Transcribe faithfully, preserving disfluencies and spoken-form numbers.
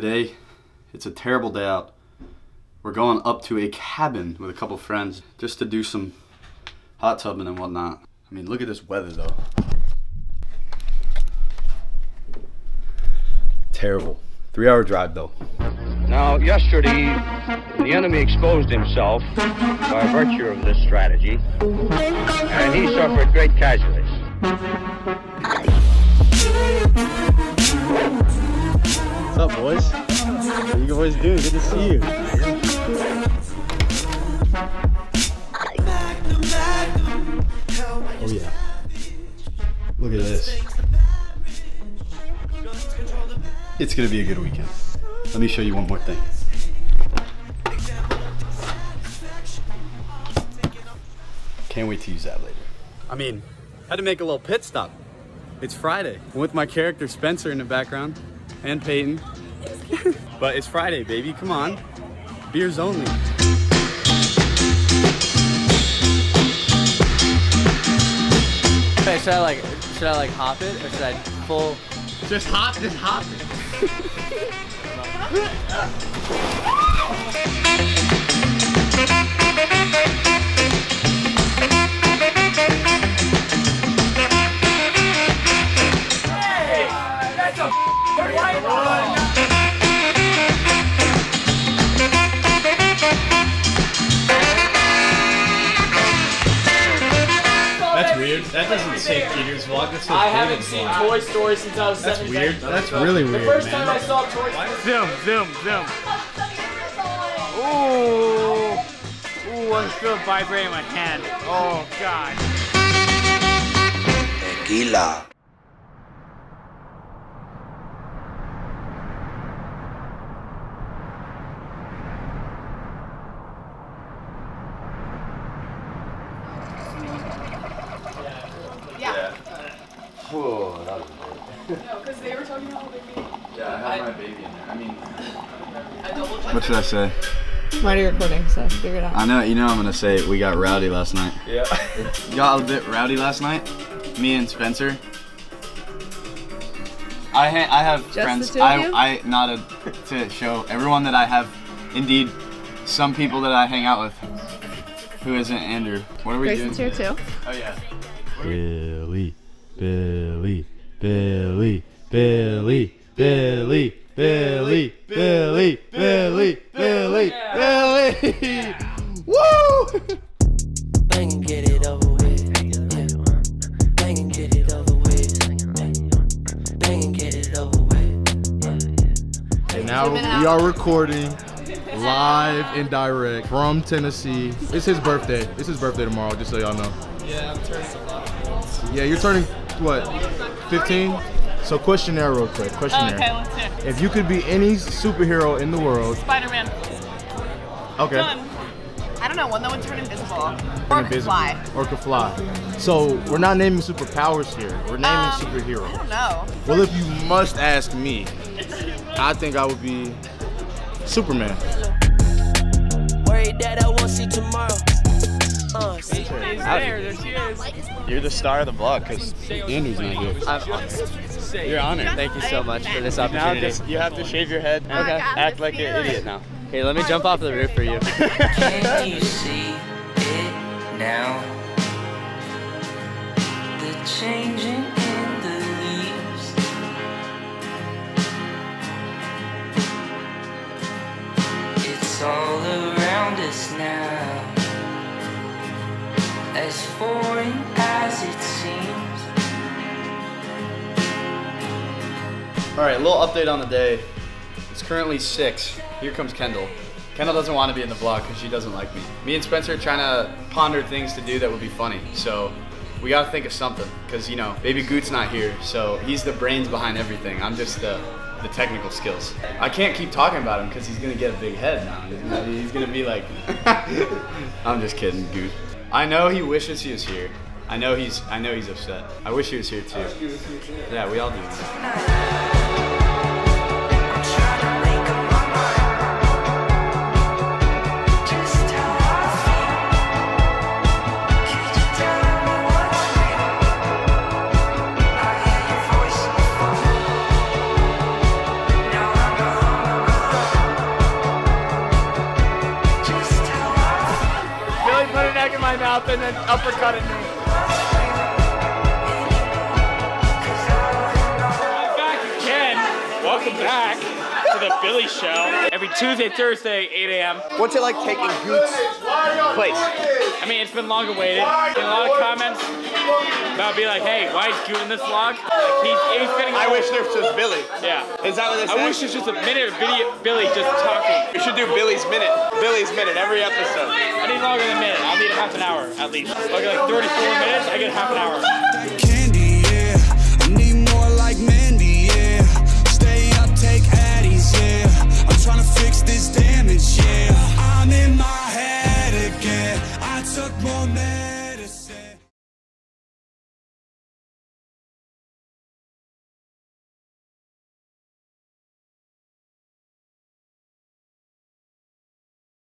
Today, it's a terrible day out. We're going up to a cabin with a couple friends just to do some hot tubbing and whatnot. I mean, look at this weather though. Terrible. Three hour drive though. Now, yesterday, the enemy exposed himself by virtue of this strategy, and he suffered great casualties. What's up, boys? How you boys doing? Good to see you. Oh yeah. Look at this. It's gonna be a good weekend. Let me show you one more thing. Can't wait to use that later. I mean, I had to make a little pit stop. It's Friday. I'm with my character Spencer in the background. And Payton. But it's Friday, baby. Come on. Beers only. Okay, should I like should I like hop it or should I full just hop just hop it? That's weird. That doesn't say Peter's vlog. That's I haven't seen vlog. Toy Story since I was seven. That's weird. That's really weird. The first man. time I saw Toy Story. Zoom, zoom, zoom. Ooh. Ooh, I'm still vibrating my hand. Oh, God. Tequila. Oh, that was weird. No, because they were talking about the baby. Yeah, I had I, my baby in there. I mean, I double checked. What should I say? I'm already recording, so figure it out. I know, you know I'm going to say we got rowdy last night. Yeah. Got a bit rowdy last night. Me and Spencer. I, ha I have Just friends. The two of you? I, I nodded to show everyone that I have, indeed, some people that I hang out with who isn't Andrew. What are we Grayson's doing? Grayson's here too. Oh, yeah. Really? Billy, Billy, Billy, Billy, Billy, Billy, Billy, Billy, Billy. Woo! Bang and get it over with. Bang and get it over with. Bang and get it over with. And now we are recording live and direct from Tennessee. It's his birthday. It's his birthday tomorrow, just so y'all know. Yeah, I'm turning a lot. Yeah, you're turning, what, fifteen? So questionnaire real quick, questionnaire. Oh, okay, let's hear it. If you could be any superhero in the world. Spider-Man. Okay. Done. I don't know, one that would turn invisible. Or could fly. Or could fly. So we're not naming superpowers here, we're naming um, superhero. I don't know. Well, if you must ask me, I think I would be Superman. Worried that I won't see tomorrow. Oh, see there, there she is. You're the star of the vlog because Andrew's not here. I'm, you're honored. Thank you so much for this opportunity. Just, you have to shave your head and okay. act like an idiot now. Hey, let me jump off the roof for you. Can you see it now? The changing in the leaves. It's all around us now. As foreign as it seems. All right, a little update on the day. It's currently six. Here comes Kendall. Kendall doesn't want to be in the vlog because she doesn't like me. Me and Spencer are trying to ponder things to do that would be funny. So we got to think of something because, you know, baby Goot's not here. So he's the brains behind everything. I'm just the, the technical skills. I can't keep talking about him because he's going to get a big head now. He's going to be like, I'm just kidding, Goot. I know he wishes he was here. I know he's. I know he's upset. I wish he was here too. He was here too. Yeah, we all do. Now I'm mouth and then uppercutted me. I'm back again. Welcome back to the Billy Show. Every Tuesday, Thursday, eight A M What's it like taking Hoot's place? I mean, it's been long awaited. Been a lot of comments about be like, hey, why is Hoot in this vlog? Like, he's, he's getting I wish there was just Billy. Yeah. Is that what they said? I wish there's just a minute of video, Billy just talking. We should do Billy's minute. Billy's minute every episode. I need longer than a minute. I'll need half an hour at least. Okay, like thirty-four minutes, I get half an hour.